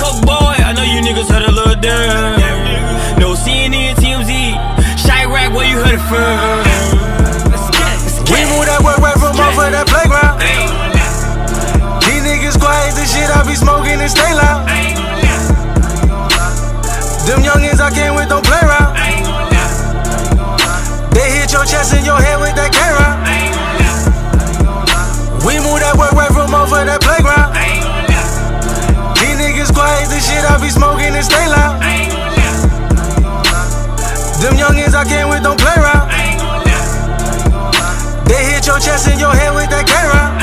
Coke Boy, I know you niggas heard a little dirt. No CNN, TMZ, Chirac, where you heard it first. We move that work right from over that playground. These niggas quiet, this shit I be smoking and stay loud. Them youngins I came with don't play around. They hit your chest and your head with that K-round. We move that work right from over that playground. Niggas quiet, this shit I be smoking and stay loud. Them youngins I came with don't play around. They hit your chest and your head with that K-round.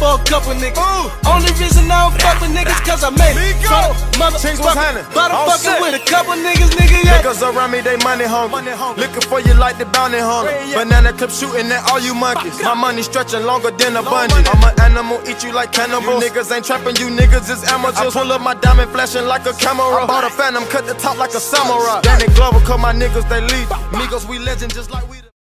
For a couple niggas. Ooh. Only reason I don't fuck with niggas cause I made it. Motherfucker, bottom fucking with a couple niggas, nigga. Yeah. Niggas around me, they money hungry. Looking for you like the bounty hunter. Yeah. Banana clip shooting at all you monkeys. My money stretching longer than a bungee. I'm an animal, eat you like cannibals. You niggas ain't trapping, you niggas is amateurs. I pull up my diamond flashing like a camera. I bought a phantom, cut the top like a samurai. Danny Glover, cause my niggas they leave. Migos, we legend just like we the